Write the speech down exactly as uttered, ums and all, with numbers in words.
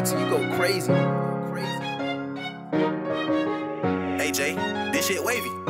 night till you go crazy. Crazy. A J, this shit wavy.